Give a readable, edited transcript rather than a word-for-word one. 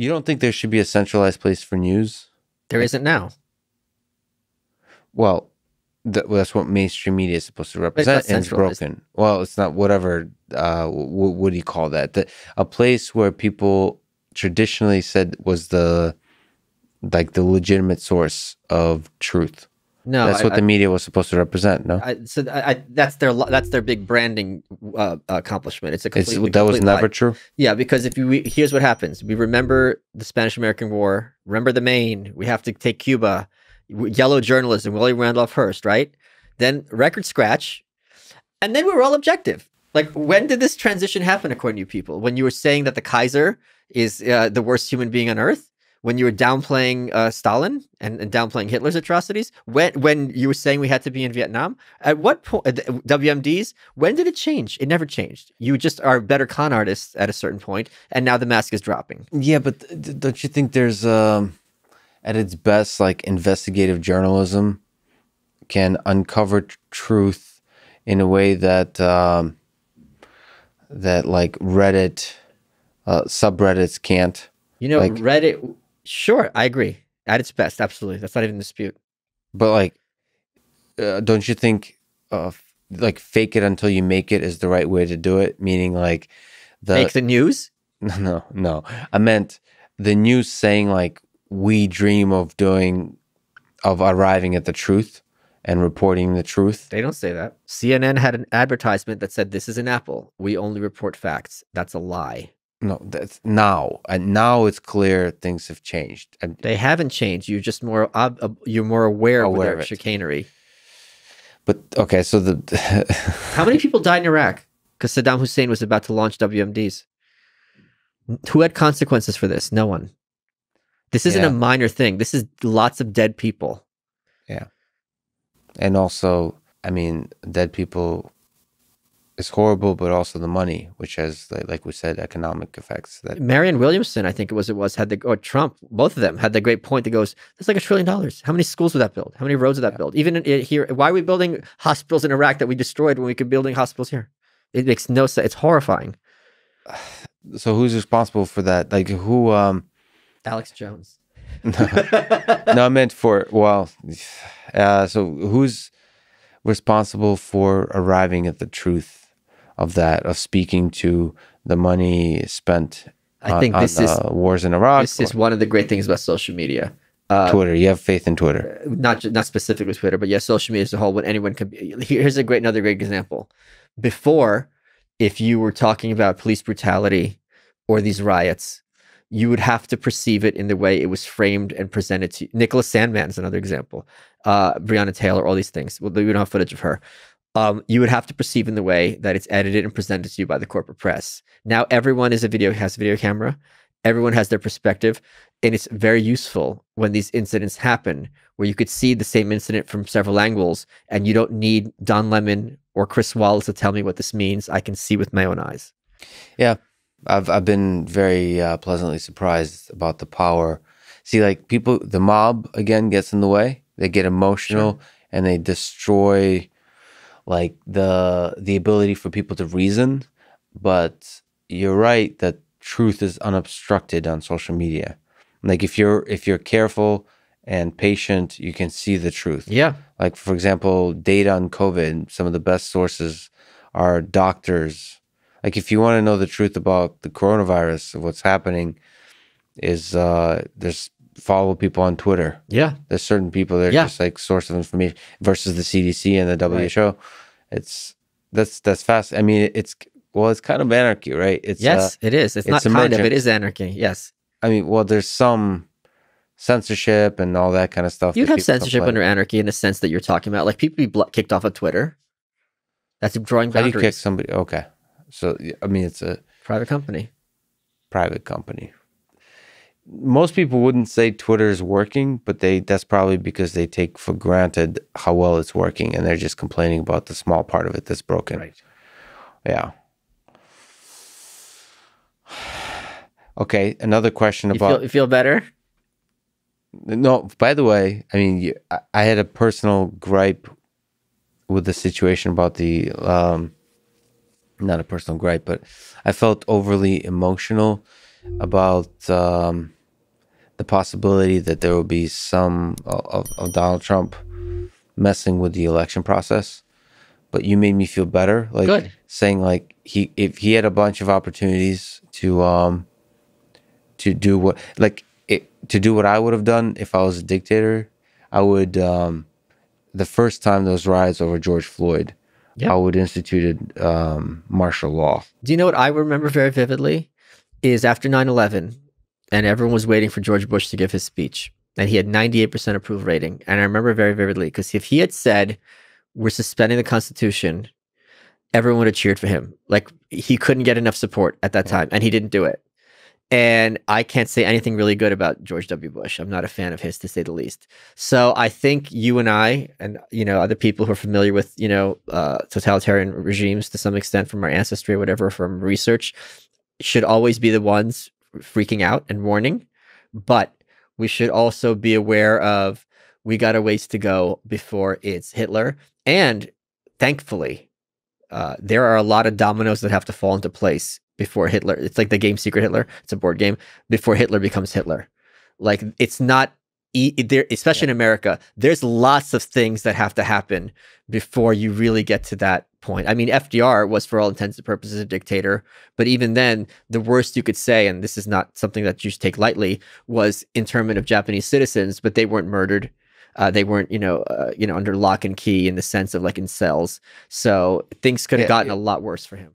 You don't think there should be a centralized place for news? There isn't now. Well, that's what mainstream media is supposed to represent, and it's broken. Well, it's not whatever, what do you call that? A place where people traditionally said was the legitimate source of truth. No, that's what the media was supposed to represent. No, that's their big branding accomplishment. It's a complete, that was never true. Yeah, because if you here's what happens: we remember the Spanish-American War, remember the Maine. We have to take Cuba. Yellow journalism, William Randolph Hearst, right? Then record scratch, and then we were all objective. Like, when did this transition happen, according to you people? When you were saying that the Kaiser is the worst human being on earth? When you were downplaying Stalin and downplaying Hitler's atrocities? When you were saying we had to be in Vietnam? At what point, WMDs, when did it change? It never changed. You just are better con artists at a certain point, and now the mask is dropping. Yeah, but don't you think there's... at its best, like, investigative journalism can uncover truth in a way that like Reddit subreddits can't. You know, like, Reddit. Sure, I agree. At its best, absolutely. That's not even a dispute. But like, don't you think like fake it until you make it is the right way to do it? Meaning, like, make the news. No. I meant the news saying, like, we dream of arriving at the truth and reporting the truth. They don't say that. CNN had an advertisement that said, this is an apple. We only report facts. That's a lie. No, that's now. And now it's clear things have changed. And they haven't changed. You're just more, you're more aware of their chicanery. But okay, so how many people died in Iraq? Because Saddam Hussein was about to launch WMDs. Who had consequences for this? No one. This isn't a minor thing. This is lots of dead people. Yeah. And also, I mean, dead people is horrible, but also the money, which has, like we said, economic effects. That Marianne Williamson, I think it was, had the, or Trump, both of them had the great point that goes, that's like $1 trillion. How many schools would that build? How many roads would that build? Even here, why are we building hospitals in Iraq that we destroyed when we could be building hospitals here? It makes no sense. It's horrifying. So who's responsible for that? Like, who... Alex Jones. No, I meant for, well, so who's responsible for arriving at the truth of that, of speaking to the money spent on wars in Iraq? This is one of the great things about social media. Twitter, you have faith in Twitter. Not specifically Twitter, but yes, social media as a whole, when anyone can be, here's another great example. Before, if you were talking about police brutality or these riots, you would have to perceive it in the way it was framed and presented to you. Nicholas Sandmann is another example. Breonna Taylor, all these things. Well, we don't have footage of her. You would have to perceive in the way that it's edited and presented to you by the corporate press. Now everyone has a video camera. Everyone has their perspective. And it's very useful when these incidents happen, where you could see the same incident from several angles, and you don't need Don Lemon or Chris Wallace to tell me what this means. I can see with my own eyes. Yeah. I've been very pleasantly surprised about the power. See, like, people, the mob again gets in the way. They get emotional, sure, and they destroy, like, the ability for people to reason. But you're right that truth is unobstructed on social media. Like, if you're careful and patient, you can see the truth. Yeah. Like, for example, data on COVID. Some of the best sources are doctors. Like, if you want to know the truth about the coronavirus, of what's happening, is there's follow people on Twitter. Yeah. There's certain people that are just like source of information versus the CDC and the WHO. Right. That's fast. I mean, it's kind of anarchy, right? Yes, it is. It's not kind of, it is anarchy. Yes. I mean, well, there's some censorship and all that kind of stuff. You have censorship under anarchy in the sense that you're talking about. Like, people be kicked off of Twitter. That's drawing boundaries. How do you kick somebody? Okay. So, I mean, it's a... Private company. Most people wouldn't say Twitter is working, but that's probably because they take for granted how well it's working, and they're just complaining about the small part of it that's broken. Right. Yeah. Okay, another question about... You feel better? No, by the way, I mean, I had a personal gripe with the situation about the... not a personal gripe, but I felt overly emotional about the possibility that there will be some of Donald Trump messing with the election process, but you made me feel better. Like Good. Saying like if he had a bunch of opportunities to do what to do what I would have done if I was a dictator, I would the first time those riots over George Floyd, yep. I would have instituted martial law. Do you know what I remember very vividly is after 9/11 and everyone was waiting for George Bush to give his speech and he had 98% approval rating. And I remember very vividly because if he had said, "We're suspending the Constitution," everyone would have cheered for him. Like he couldn't get enough support at that time and he didn't do it. And I can't say anything really good about George W. Bush. I'm not a fan of his, to say the least. So I think you and I, and you know, other people who are familiar with totalitarian regimes to some extent from our ancestry or whatever, from research, should always be the ones freaking out and warning. But we should also be aware of we got a ways to go before it's Hitler. And thankfully, there are a lot of dominoes that have to fall into place before Hitler. It's like the game Secret Hitler. It's a board game. Before Hitler becomes Hitler. Like it's not, especially in America, there's lots of things that have to happen before you really get to that point. I mean, FDR was for all intents and purposes a dictator, but even then the worst you could say, and this is not something that you should take lightly, was internment of Japanese citizens, but they weren't murdered. They weren't, under lock and key in the sense of like in cells. So things could have gotten a lot worse for him.